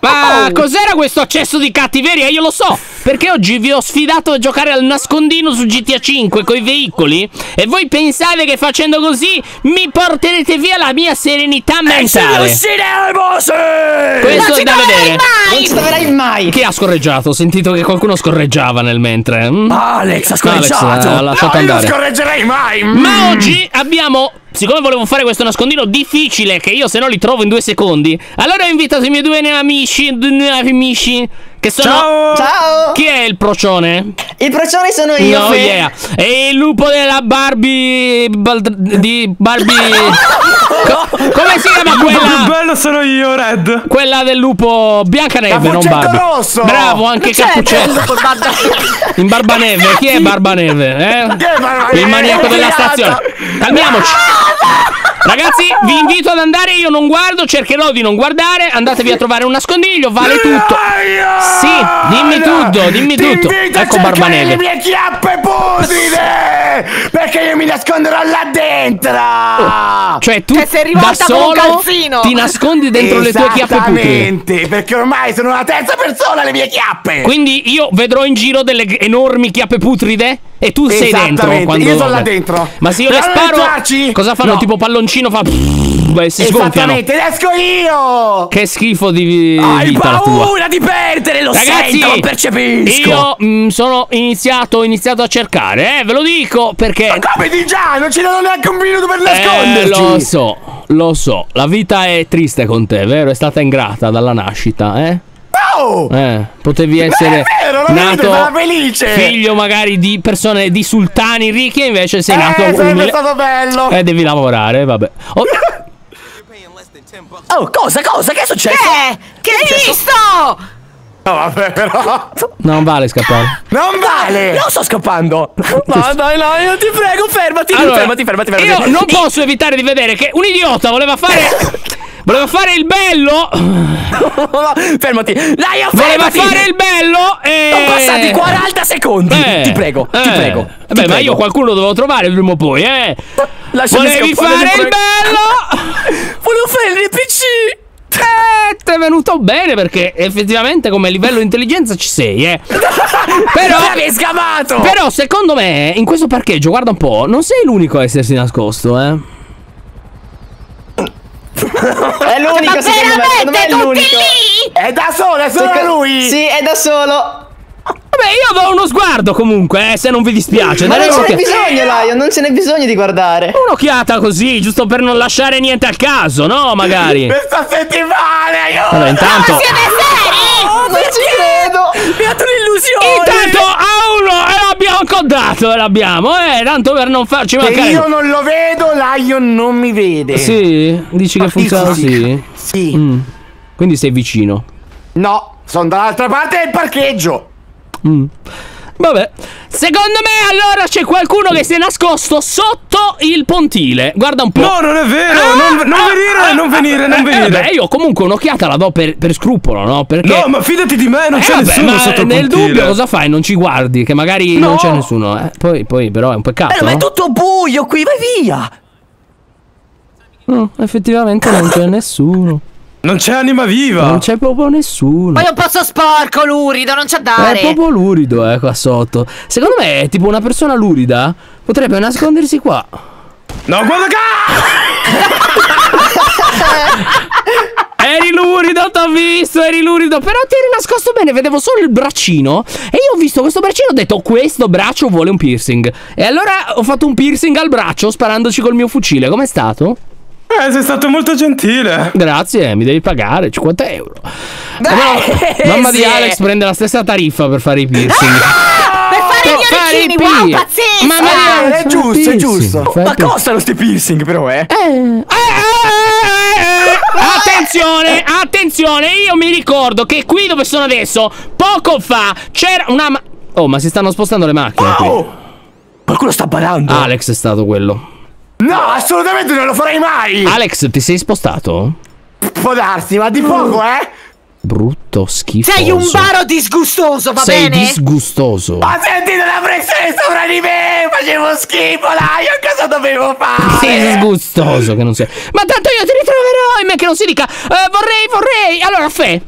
Ma cos'era questo accesso di cattiveria? Io lo so, perché oggi vi ho sfidato a giocare al nascondino su GTA 5 con i veicoli e voi pensate che facendo così mi porterete via la mia serenità mentale. Questo è da vedere. Non ci troverai mai. Chi ha scorreggiato? Ho sentito che qualcuno scorreggiava nel mentre. Alex ha scorreggiato. No, io non scorreggerei mai. Ma oggi abbiamo... Siccome volevo fare questo nascondino difficile, che io se no li trovo in 2 secondi, allora ho invitato i miei due amici che sono... Ciao! Ciao! Chi è il procione? Il procione sono io, no, yeah. E il lupo della Barbie... di Barbie... come si chiama quella? Il più bello sono io, Red. Quella del lupo Biancaneve, non Barbie rosso. Bravo, anche Cappuccetto. In Barbaneve, chi è Barbaneve? Eh? Il maniaco della stazione. Calmiamoci. Ragazzi, vi invito ad andare, io non guardo, cercherò di non guardare, andatevi a trovare un nascondiglio, vale tutto. Sì, dimmi tutto, dimmi tutto. Ecco Barbaneve. Le mie chiappe putide, perché io mi nasconderò là dentro. Cioè tu da solo ti nascondi dentro le tue chiappe putide. Esattamente, perché ormai sono la terza persona le mie chiappe. Quindi io vedrò in giro delle enormi chiappe putride e tu sei dentro quando... Io sono là dentro. Ma se io le sparo, cosa fanno? No. Tipo palloncino fa... Beh, si sgonfiano. Esco io. Che schifo di vita. Hai paura di perdere, lo ragazzi, sento, lo percepisco. Io ho iniziato a cercare, ve lo dico perché... Ma come di già, non ci danno neanche un minuto per nasconderci. Lo so, la vita è triste con te, vero? È stata ingrata dalla nascita, eh? Potevi essere nato felice, figlio magari di persone, di sultani ricchi, e invece sei nato umile. È stato bello. Devi lavorare, vabbè. Cosa? Che è successo? Che l'hai visto? No, vabbè, però non vale scappare. Non vale. Non sto scappando. Ma dai, no, io ti prego, fermati. Allora, fermati. Io non posso evitare di vedere che un idiota voleva fare... Voleva fare il bello. Fermati. Dai, voleva fare il bello e... Sono passati 40 secondi. Ti prego, ti prego. Beh, ma io qualcuno lo dovevo trovare prima o poi, Volevi fare il bello. Volevo fare l'NPC. Ti è venuto bene, perché effettivamente come livello di intelligenza ci sei, Però mi hai sgamato. Però secondo me in questo parcheggio, guarda un po', non sei l'unico a essersi nascosto, È l'unico, secondo me è l'unico. È da solo, è solo lui. Sì, è da solo. Vabbè, io do uno sguardo comunque, se non vi dispiace. Ma non ce n'è bisogno, Lyon, non ce n'è bisogno di guardare. Un'occhiata così, giusto per non lasciare niente al caso, no? Magari. Questa settimana io... Allora, intanto... Ma siete seri? Non ci credo. Mi ha dato l'illusione. Intanto a uno l'abbiamo accodato, l'abbiamo, tanto per non farci mancare. Io non lo vedo, Lyon non mi vede. Sì? Dici che funziona così? Sì. Quindi sei vicino? No, sono dall'altra parte del parcheggio. Vabbè, secondo me allora c'è qualcuno che si è nascosto sotto il pontile. Guarda un po'. No, non è vero. Non venire. Vabbè, io comunque un'occhiata la do per scrupolo, no? Perché... No, ma fidati di me, non c'è nessuno sotto il pontile. Nel dubbio cosa fai? Non ci guardi, che magari non c'è nessuno. Poi però è un peccato. Ma è tutto buio qui, vai via. No, effettivamente non c'è nessuno. Non c'è anima viva. Non c'è proprio nessuno. Ma è un posto sporco, lurido, non c'è da dare. È proprio lurido, qua sotto. Secondo me è tipo una persona lurida potrebbe nascondersi qua. No, guarda qua! Eri lurido, t'ho visto, eri lurido. Però ti eri nascosto bene, vedevo solo il braccino. E io ho visto questo braccino e ho detto: questo braccio vuole un piercing. E allora ho fatto un piercing al braccio sparandoci col mio fucile. Com'è stato? Sei stato molto gentile. Grazie, mi devi pagare 50 euro. Beh, mamma di Alex prende la stessa tariffa per fare i piercing. Per fare i piercing, wow, pazzesco. Mamma di Alex, è giusto. Ma costano sti piercing però, Attenzione, io mi ricordo che qui dove sono adesso, poco fa c'era una... Oh, ma si stanno spostando le macchine qui. Qualcuno sta barando. Alex è stato quello. No, assolutamente non lo farei mai. Alex, ti sei spostato? Può darsi, ma di poco, brutto, schifoso. Sei un baro disgustoso, va bene? Sei disgustoso. Ma sentite la pressione sopra di me, facevo schifo là, io cosa dovevo fare? Sei disgustoso che non sei. Ma tanto io ti ritroverò, in me che non si dica vorrei. Allora Fe,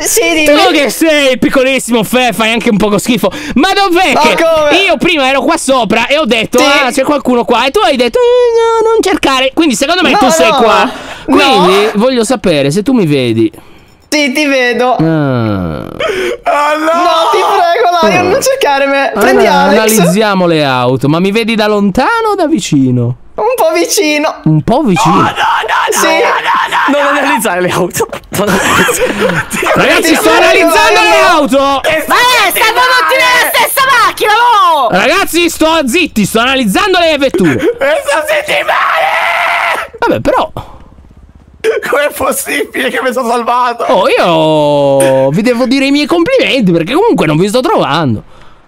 sì, tu che sei piccolissimo, Fe, fai anche un poco schifo. Ma dov'è che come? Io prima ero qua sopra e ho detto sì. Ah, c'è qualcuno qua. E tu hai detto no, non cercare. Quindi secondo me no, tu sei qua. Quindi voglio sapere se tu mi vedi. Sì, ti vedo. No, ti prego, Lyon, non cercare me. Prendi Alex. Analizziamo le auto. Ma mi vedi da lontano o da vicino? Un po' vicino. Un po' vicino? No, sì. Non analizzare le auto. Ragazzi, sto analizzando le auto. Stanno tutti nella stessa macchina, no? Ragazzi, sto zitti, sto analizzando le vetture. Questa settimana. Vabbè, però... Com'è possibile che mi sono salvato? Oh, io vi devo dire i miei complimenti, perché comunque non vi sto trovando.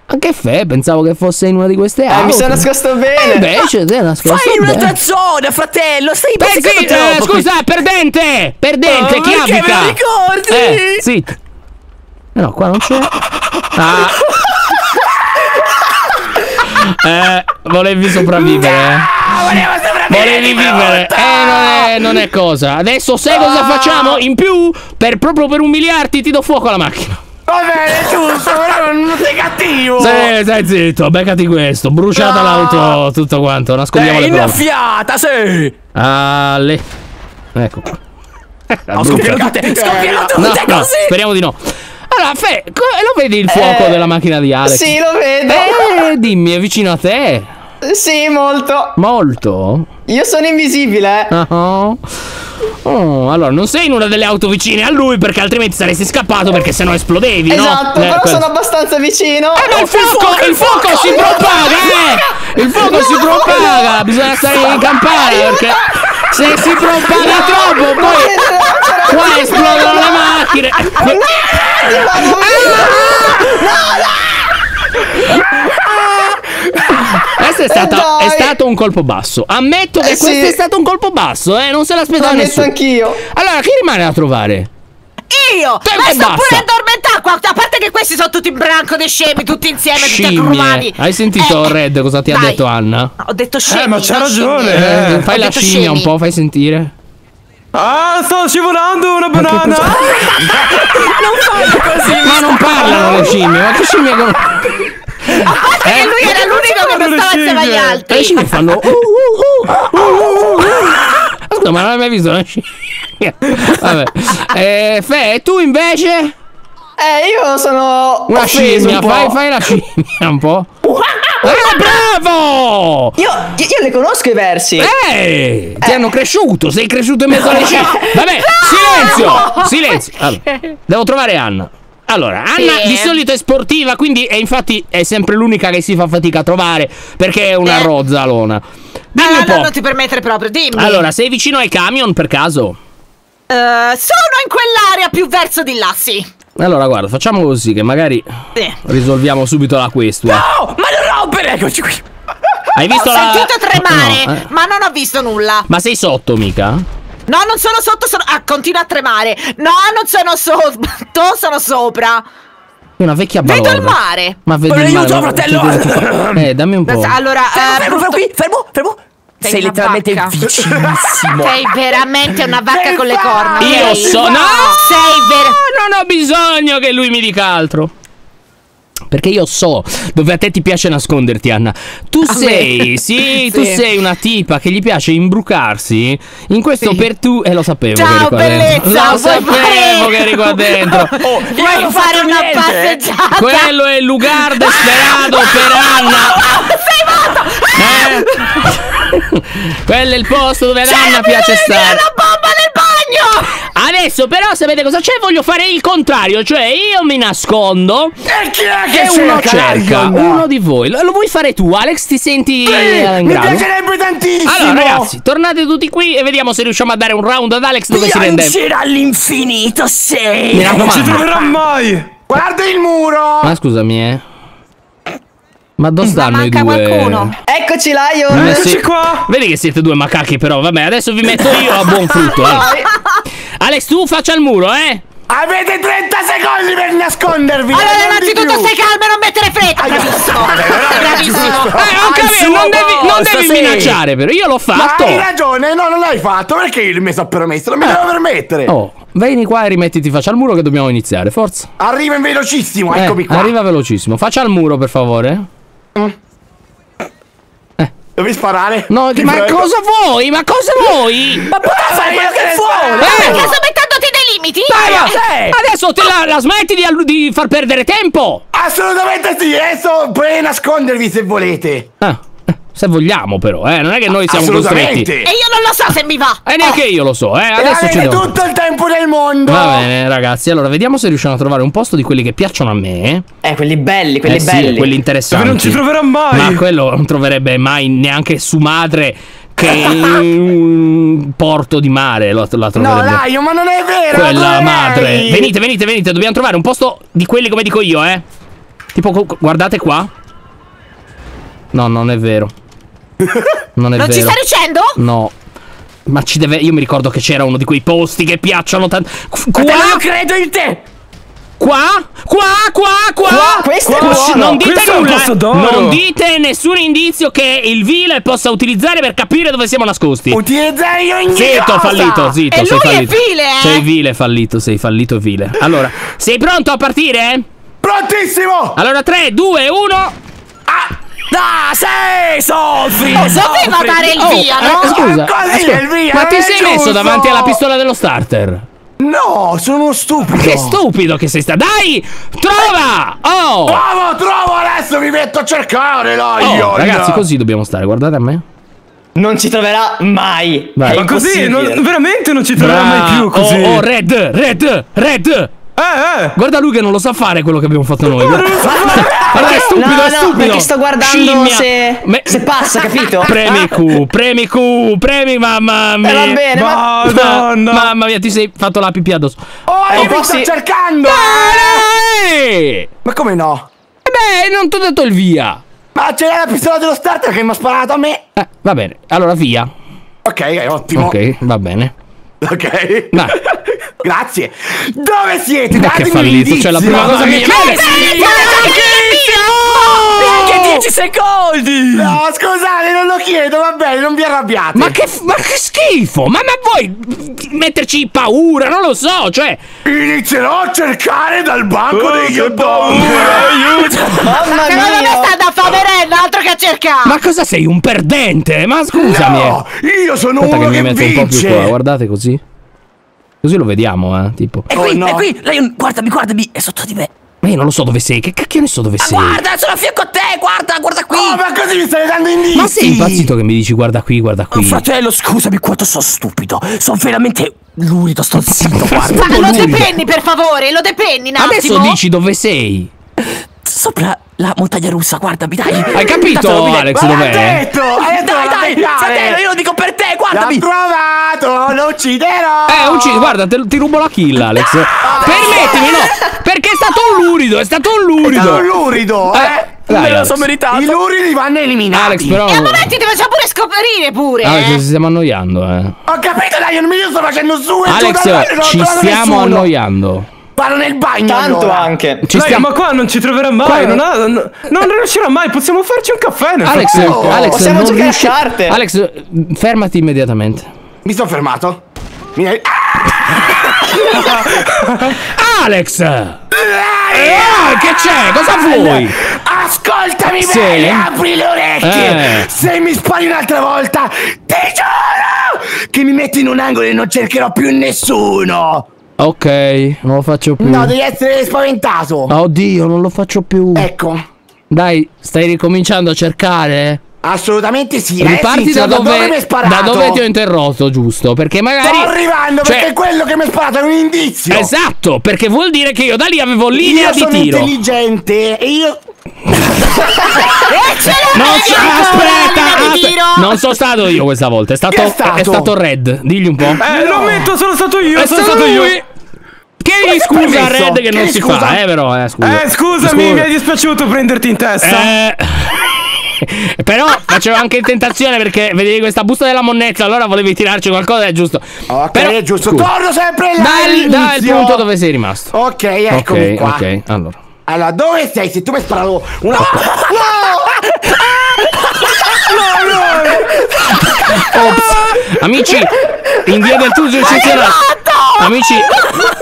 Anche Fe, pensavo che fosse in una di queste auto. Mi sei nascosto bene. Invece te nascosto bene. Fai in un'altra zona, fratello. Stai pensando troppo. Scusa, perdente. Perdente, chi abita? Perché me lo ricordi? Sì. No, qua non c'è. Volevi sopravvivere. Volevo sopravvivere. Volevi vivere, non è cosa. Adesso sai cosa facciamo? In più, proprio per umiliarti, ti do fuoco alla macchina. Va bene, giusto, però non sei cattivo. Sì, stai zitto, beccati questo. Bruciata l'auto, tutto quanto. Nascondiamo le prove. Innaffiata, sì. Ecco qua. No, scoppiano tutte così. Speriamo di no. Allora, Fe, lo vedi il fuoco della macchina di Alex? Sì, lo vedo. Dimmi, è vicino a te. Sì, molto. Molto? Io sono invisibile. Allora, non sei in una delle auto vicine a lui, perché altrimenti saresti scappato, perché se no esplodevi. Esatto, però sono abbastanza vicino. Ma il fuoco si propaga, il fuoco si propaga. Bisogna stare in campana, perché se si propaga troppo poi qua esplodono le macchine. Questo è stato un colpo basso. Ammetto che questo è stato un colpo basso, non se l'aspettavo nessuno. Anch'io. Allora, chi rimane da trovare? Io! Ma sto pure addormentando qua. A parte che questi sono tutti in branco dei scemi, tutti insieme, tutti accrumati. Hai sentito Red cosa ti ha detto Anna? Ho detto scemi. Ma c'ha ragione. Fai la scimmia un po', fai sentire. Sto scivolando una banana. Non fai così. Ma non parlano le scimmie, ma che scimmie con... A parte che lui era l'unico che non stava insieme agli altri. Le scimmie fanno Scusa, ma non hai mai visto una scimmia? Vabbè. Fe, tu invece? Io sono una scimmia. Fai la scimmia un po'. Bravo! Io le conosco i versi. Ti hanno cresciuto. Sei cresciuto in mezzo alle scimmie. Vabbè, silenzio. Allora, devo trovare Anna. Allora, Anna di solito è sportiva, quindi infatti è sempre l'unica che si fa fatica a trovare, perché è una rozzalona. Dimmi un po'. Non ti permettere proprio, dimmi. Allora, sei vicino ai camion per caso? Sono in quell'area più verso di là, sì. Allora, guarda, facciamo così che magari risolviamo subito la questua. No, ma non rompere, eccoci qui. Hai visto Ho sentito tremare, ma non ho visto nulla. Ma sei sotto, mica? No, non sono sotto, sono... Ah, continua a tremare. No, non sono sotto, sono sopra. È una vecchia balorda. Vedo il mare. Ma vedo il mare, fratello. Dammi un po'. Allora, fermo. Sei letteralmente vicinissimo. Sei veramente una vacca con le corna. Io sono... No, non ho bisogno che lui mi dica altro, perché io so dove a te ti piace nasconderti, Anna. Tu sei tu sei una tipa che gli piace imbrucarsi in questo per tu. Lo sapevo. Ciao bellezza. Lo sapevo che eri qua dentro. Vuoi fare una passeggiata? Quello è il lugar desperato per Anna. Sei morto. Quello è il posto dove Anna piace stare. La bomba nel bagno. Adesso però sapete cosa c'è? Voglio fare il contrario. Cioè io mi nascondo e chi è che uno cerca? Uno di voi. Lo vuoi fare tu, Alex? Ti senti in grado? Mi piacerebbe tantissimo. Allora ragazzi, tornate tutti qui e vediamo se riusciamo a dare un round ad Alex dove si rende all'infinito. Non ci troverà mai. Guarda il muro. Ma scusami ma dove stanno i due? Qualcuno. Eccoci Lyon. Eccoci qua. Vedi che siete due macachi però. Vabbè, adesso vi metto io a buon frutto. Alex, tu faccia il muro, Avete 30 secondi per nascondervi. Allora innanzitutto stai calmo e non mettere fretta. Bravissimo. Non devi minacciare, però io l'ho fatto. Ma hai ragione, no, non l'hai fatto. Perché io mi sono permesso? Non mi devo permettere. Oh, vieni qua e rimettiti faccia al muro che dobbiamo iniziare, forza. Arriva in velocissimo, eccomi qua. Arriva velocissimo, faccia al muro per favore. Devi sparare? No, ma cosa vuoi? Ma cosa vuoi? Ma puoi fare quello che vuoi? Perché sto mettendoti dei limiti? Dai, adesso te la smetti di far perdere tempo! Assolutamente sì! Adesso potete nascondervi se volete! Se vogliamo però, non è che noi siamo costretti. E io non lo so se mi va. E neanche io lo so, adesso ci devo... tutto il tempo del mondo. Va bene ragazzi, allora vediamo se riusciamo a trovare un posto di quelli che piacciono a me. Quelli belli, quelli belli, sì, quelli interessanti. Dove non ci troverò mai. Ma quello non troverebbe mai neanche su madre che un porto di mare la troverebbe. No dai, ma non è vero. Quella madre. Venite, venite, venite, dobbiamo trovare un posto di quelli come dico io, tipo, guardate qua. No, non è vero. Non ci sta riuscendo? No. Ma ci deve... Io mi ricordo che c'era uno di quei posti che piacciono tanto. Qua io credo in te. Qua. Questo è buono. Non dite nulla. Non dite nessun indizio che il vile possa utilizzare per capire dove siamo nascosti. Utilizzare ogni cosa. Fallito, zitto. E sei lui fallito. È vile, sei vile, fallito. Sei fallito, vile. Allora, sei pronto a partire? Prontissimo. Allora 3, 2, 1. Da sei soffri! Non sapeva dare il via, no? Scusa, ma ti sei messo davanti alla pistola dello starter? No, sono stupido. Che stupido che sei stato. Dai, trova! Trovo, adesso mi metto a cercare, io. Ragazzi, così dobbiamo stare, guardate a me. Non ci troverà mai. Ma così, veramente non ci troverà mai più così. Oh, Red! Guarda lui che non lo sa fare quello che abbiamo fatto noi. Guarda che stupido, è stupido. Perché sto guardando se passa, capito? Premi Q, premi Q, premi, mamma mia. Va bene, mamma mia, ti sei fatto la pipì addosso. Io mi sto cercando. Ma come no? Beh, non ti ho detto il via. Ma c'era la pistola dello starter che mi ha sparato a me. Va bene, allora via. Ok, ottimo. Ok, va bene. Ok. Grazie. Dove siete? Datemi che fallito, cioè la prima cosa mia. Neanche 10 secondi. No, scusate, non lo chiedo, va bene, non vi arrabbiate. Ma che schifo. Ma voi metterci paura, non lo so, cioè. Inizierò a cercare dal banco degli aiuto. Mamma mia. Ma non è stata faverella, altro che a cercare. Ma cosa sei, un perdente? Ma scusami. No, io sono uno che vince. Un po' più qua, guardate così. Così lo vediamo, tipo. E qui, è qui, Lyon, guardami, è sotto di me. Ma io non lo so dove sei, che cacchio ne so dove sei? Guarda, sono a fianco a te, guarda qui. Ma così mi stai dando indizi? Ma sei impazzito che mi dici guarda qui? Fratello, scusami quanto sono stupido. Sono veramente lurido, sto zitto, guarda. Ma lo depenni, per favore, lo depenni un attimo. Adesso dici dove sei. Sopra la montagna russa, guardami, dai. Hai capito, Alex, dov'è? Dai, fratello, io lo dico per te, guardami. L'ho trovato, lo ucciderò. Guarda, ti rubo la kill, Alex. Permettimi, perché è stato un lurido, me lo sono meritato. I luridi vanno eliminati, Alex, però. E a momenti ti facciamo pure scoprire Alex, ci stiamo annoiando, Ho capito, dai, io sto facendo su e Alex, ci stiamo annoiando. Vado nel bagno. Ma qua non ci troverà mai. Non riuscirà mai. Possiamo farci un caffè. Alex, possiamo giocare a carte. Alex, fermati immediatamente. Mi sono fermato. Alex, che c'è? Cosa vuoi? Ascoltami bene, apri le orecchie. Se mi spari un'altra volta, ti giuro che mi metti in un angolo e non cercherò più nessuno. Ok, non lo faccio più. No, devi essere spaventato. Oddio, non lo faccio più. Ecco. Dai, stai ricominciando a cercare? Assolutamente sì. Riparti da dove mi hai sparato. Da dove ti ho interrotto, giusto? Perché magari sto arrivando, perché quello che mi hai sparato è un indizio. Esatto, perché vuol dire che io da lì avevo linea di tiro. Io sono intelligente e io... non sono stato io questa volta, è stato Red. Digli un po'. Lo metto, sono stato io. Chiedi scusa a Red che non si fa, però. Scusami, mi è dispiaciuto prenderti in testa. Però facevo anche tentazione perché vedevi questa busta della monnezza, allora volevi tirarci qualcosa, è giusto. Ok, però è giusto. Scusa. Torno sempre là. Dai il punto dove sei rimasto. Ok, eccomi qua. Ok, allora. Allora, dove sei? Se tu mi sparavo una... No! No! Ops. Amici, in via del tutto eccezionale. Amici,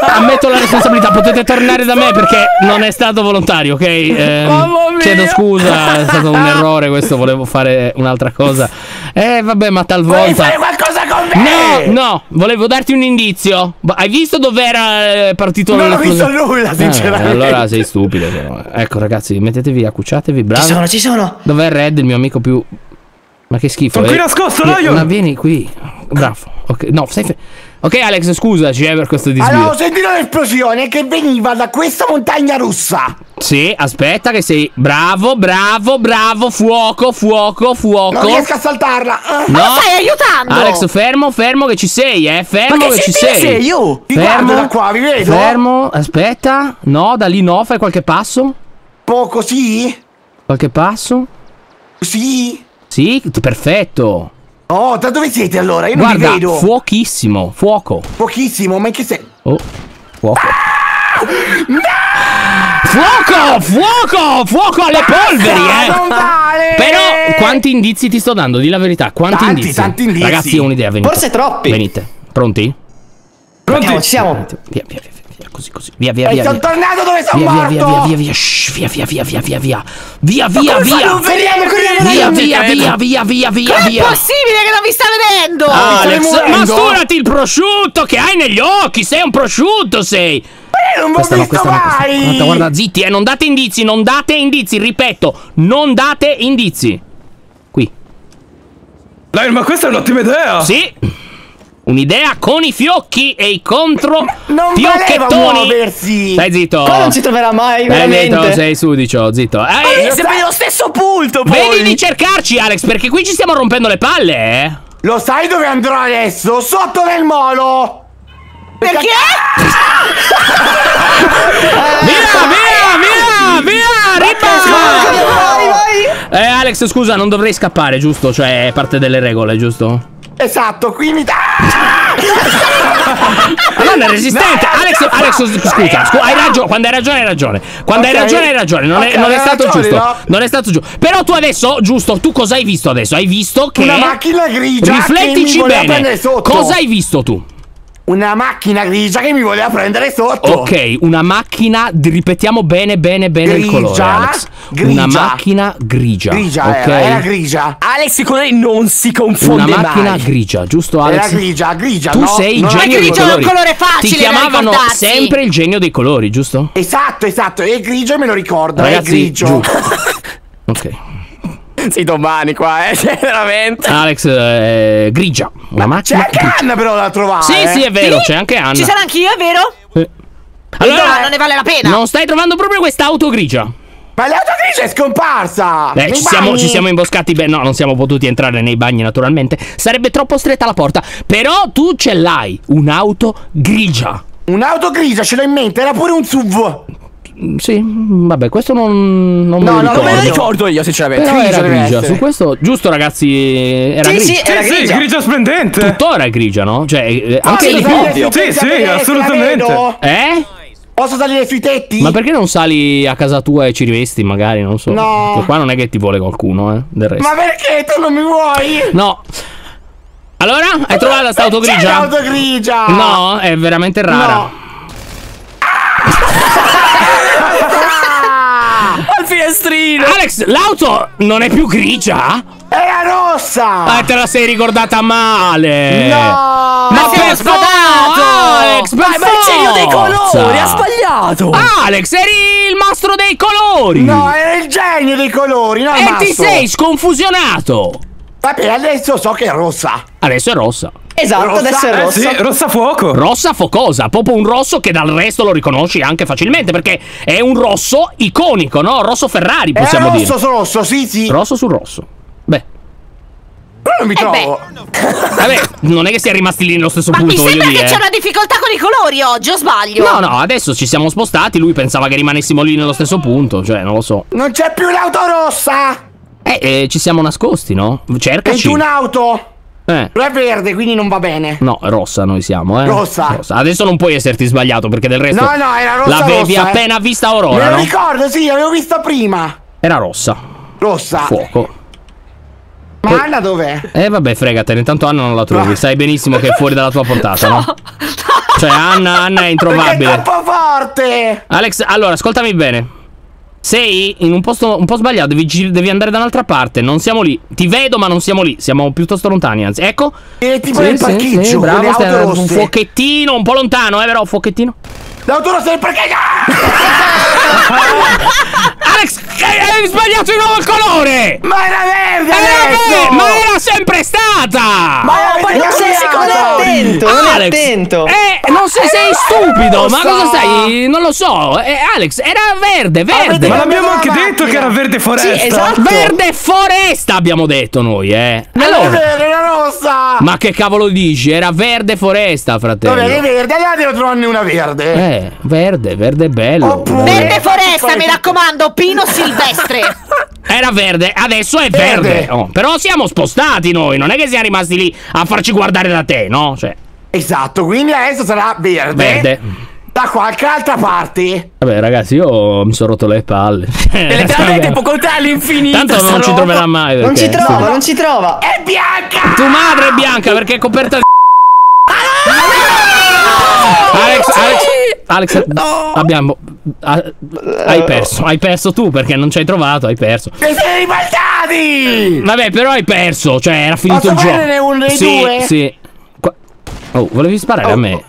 ammetto la responsabilità, potete tornare da me perché non è stato volontario, ok? Chiedo scusa, è stato un errore questo, volevo fare un'altra cosa. Vabbè, ma talvolta... Vuoi fare qualcosa con me? No, no, volevo darti un indizio. Hai visto dov'era partito? Non ho visto nulla, sinceramente. Allora sei stupido, però. Ecco, ragazzi, mettetevi, accucciatevi, bravi. Ci sono, ci sono. Dov'è Red, il mio amico più... Ma che schifo. Sono qui nascosto, Lyon. Ma vieni qui. Bravo. Ok, no, stai fermo. Ok Alex, scusaci per questo disguido. Allora ho sentito l'esplosione che veniva da questa montagna russa. Sì, aspetta che sei... Bravo, bravo, bravo. Fuoco, fuoco, fuoco. Non riesco a saltarla. No. Ma stai aiutando. Alex, fermo, fermo che ci sei, fermo. Ma che ci sei? Io ti guardo da qua, vi vedo. Fermo, aspetta. No, da lì no, fai qualche passo. Poco, sì. Qualche passo. Sì. Sì, perfetto. Oh, da dove siete allora? Io non vi vedo. Fuochissimo, fuoco. Pochissimo, ma in che senso? Oh, fuoco. Ah! No! Fuoco, fuoco, fuoco alle polveri, non vale. Però quanti indizi ti sto dando? Dì la verità, quanti indizi? Tanti indizi. Ragazzi, ho un'idea, venite. Forse troppi. Venite, pronti? Pronti? Andiamo, ci siamo. Via, via, via. Così, così, via, via, via. Sono tornato dove sono morto. Via, via, via, via, via, via, via, via, via, via, via, via, via, via, via, via, via, via, via. È possibile che non vi sta vedendo? Alex, masturati il prosciutto che hai negli occhi. Sei un prosciutto, sei. Non questa no, questa no, questa no. Guarda, guarda, zitti, non date indizi, non date indizi. Ripeto, non date indizi. Qui. Dai, ma questa è un'ottima idea. Sì. Un'idea con i fiocchi e i contro fiocchettoni. Stai zitto. Qua non ci troverà mai, veramente. Zitto, sei sudicio, zitto. Sempre nello stesso punto, poi. Vedi di cercarci, Alex, perché qui ci stiamo rompendo le palle, Lo sai dove andrò adesso? Sotto nel molo. Perché? Via, via, via, via, ripassa. Alex, scusa, non dovrei scappare, giusto? Cioè, è parte delle regole, giusto? Esatto, qui mi dà. Madonna, è resistente. Alex, scusa, hai ragione. Quando hai ragione, hai ragione. Quando hai ragione, hai ragione. Non è stato giusto. No? Non è stato giusto. Però tu adesso, giusto, tu cosa hai visto adesso? Hai visto che... Una macchina grigia. Riflettici bene. Cosa hai visto tu? Una macchina grigia che mi voleva prendere sotto. Ok, una macchina, ripetiamo bene, bene, bene grigia, il colore, Alex. Grigia. Una macchina grigia. Grigia, okay. Era grigia. Alex con lei non si confonde mai. Una macchina grigia, giusto Alex? Era grigia, grigia. Tu sei il genio dei colori. Ma grigia è un colore facile. Ti chiamavano sempre il genio dei colori, giusto? Esatto, esatto. È grigio e me lo ricordo. Ragazzi, è grigio. Ok. Sì, domani qua, veramente. Alex, grigia. Ma c'è anche Anna però da trovare. Sì, sì, è vero, c'è anche Anna. Ci sarà anch'io, è vero? Allora, no, non ne vale la pena. Non stai trovando proprio quest'auto grigia. Ma l'auto grigia è scomparsa. Ci siamo imboscati bene. No, non siamo potuti entrare nei bagni, naturalmente. Sarebbe troppo stretta la porta. Però tu ce l'hai, un'auto grigia. Un'auto grigia, ce l'ho in mente, era pure un SUV. Sì, vabbè, questo non me lo ricordo. No, non me lo ricordo io, sinceramente. Però era grigia. Su questo, giusto, ragazzi, era grigia. Sì, era grigia. Sì, grigia splendente. Tuttora è grigia, no? Cioè, anche di più. Sì, sì, assolutamente. Posso salire sui tetti? Ma perché non sali a casa tua e ci rivesti, magari? Non so. No. Perché qua non è che ti vuole qualcuno, del resto. Ma perché tu non mi vuoi? No. Allora, hai trovato questa auto grigia? C'è l'auto grigia. No, è veramente rara. No. Al finestrino. Alex, l'auto non è più grigia? Era rossa. Ma te la sei ricordata male. No. Ma sei sbadato, Alex. Ma è il genio dei colori. Ha sbagliato. Alex, eri il mastro dei colori. No, era il genio dei colori. No, e ti sei sconfusionato. Vabbè, adesso so che è rossa. Adesso è rossa. Esatto, rossa, adesso è rossa. Sì, rossa fuoco. Rossa focosa, proprio un rosso che dal resto lo riconosci anche facilmente, perché è un rosso iconico, no? Rosso Ferrari, possiamo dire. Rosso su rosso, sì, sì. Rosso su rosso. Beh. Però non mi trovo. Vabbè, non è che sia rimasti lì nello stesso punto. Ma mi sembra che c'è una difficoltà con i colori oggi, o sbaglio? No, no, adesso ci siamo spostati, lui pensava che rimanessimo lì nello stesso punto, cioè, non lo so. Non c'è più l'auto rossa. Ci siamo nascosti, no? Cercaci. 21 auto! Però è verde, quindi non va bene. No, rossa noi siamo, eh. Rossa. Rossa. Adesso non puoi esserti sbagliato, perché del resto... No, no, era rossa. L'avevi appena vista Aurora, me lo ricordo, sì, l'avevo vista prima. Era rossa. Rossa. Fuoco. Ma Anna dov'è? Vabbè, fregatene, intanto Anna non la trovi. Sai benissimo che è fuori dalla tua portata, no? Cioè, Anna è introvabile. Perché è troppo forte! Alex, allora, ascoltami bene. Sei in un posto un po' sbagliato, devi andare da un'altra parte. Non siamo lì. Ti vedo, ma non siamo lì. Siamo piuttosto lontani, anzi. Ecco. E tipo nel parcheggio. Sì, bravo, un pochettino, un po' lontano, però, un pochettino. L'auto rossa del parcheggio. Alex, hai sbagliato di nuovo il colore. Ma era verde, ma era sempre stata. Ma non sei attento, non è attento. Non sei, sei stupido. Ma cosa stai? Non lo so. Alex, era verde, verde. Ma l'abbiamo anche detto che era verde foresta. Sì, esatto. Verde foresta abbiamo detto noi, Allora, era rossa. Ma che cavolo dici? Era verde foresta, fratello. Vabbè, è verde, allora devo trovarne una verde. Verde, verde bello. Verde foresta, mi raccomando, pino silvestre. Era verde, adesso è verde. Oh, però siamo spostati noi, non è che siamo rimasti lì a farci guardare da te, no? Cioè. Esatto, quindi adesso sarà verde. Verde. Da qualche altra parte. Vabbè, ragazzi, io mi sono rotto le palle. Letteralmente può contare all'infinito. Tanto non ci troverà mai. Perché, non ci trova, non ci trova. È bianca! Tu madre è bianca perché è coperta di... Alex, no. Hai perso tu perché non ci hai trovato, hai perso. Ti sei ribaltati! Vabbè, però hai perso, cioè era finito il gioco. Uno dei due? Sì. Oh, volevi sparare a me?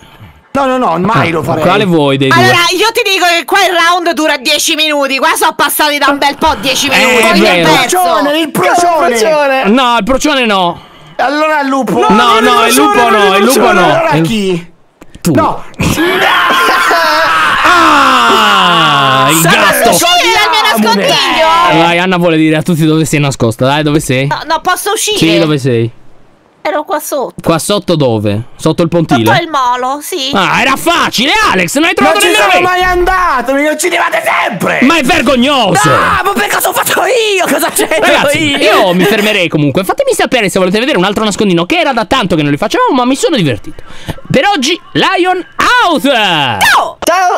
No, no, no, mai lo farei. Quale vuoi dei due? Allora, io ti dico che qua il round dura 10 minuti. Qua sono passati da un bel po' 10 minuti. Poi è perso. Il procione. No, il procione no. Allora il lupo. No, no, il lupo no, il lupo no. Allora chi? Tu. No. Il gatto. Dal mio nascondiglio. Vai, Anna vuole dire a tutti dove sei nascosta. Dai, dove sei? No, no, posso uscire? Sì, dove sei? Ero qua sotto. Qua sotto dove? Sotto il pontile? Sotto il molo, sì. Ah, era facile, Alex, non hai trovato nemmeno me. Non ci sono mai andato, mi uccidevate sempre. Ma è vergognoso. No, ma perché cosa ho fatto io? Cosa c'è? Ragazzi, io mi fermerei comunque. Fatemi sapere se volete vedere un altro nascondino, che era da tanto che non li facevamo, ma mi sono divertito. Per oggi, Lyon out. Ciao. Ciao.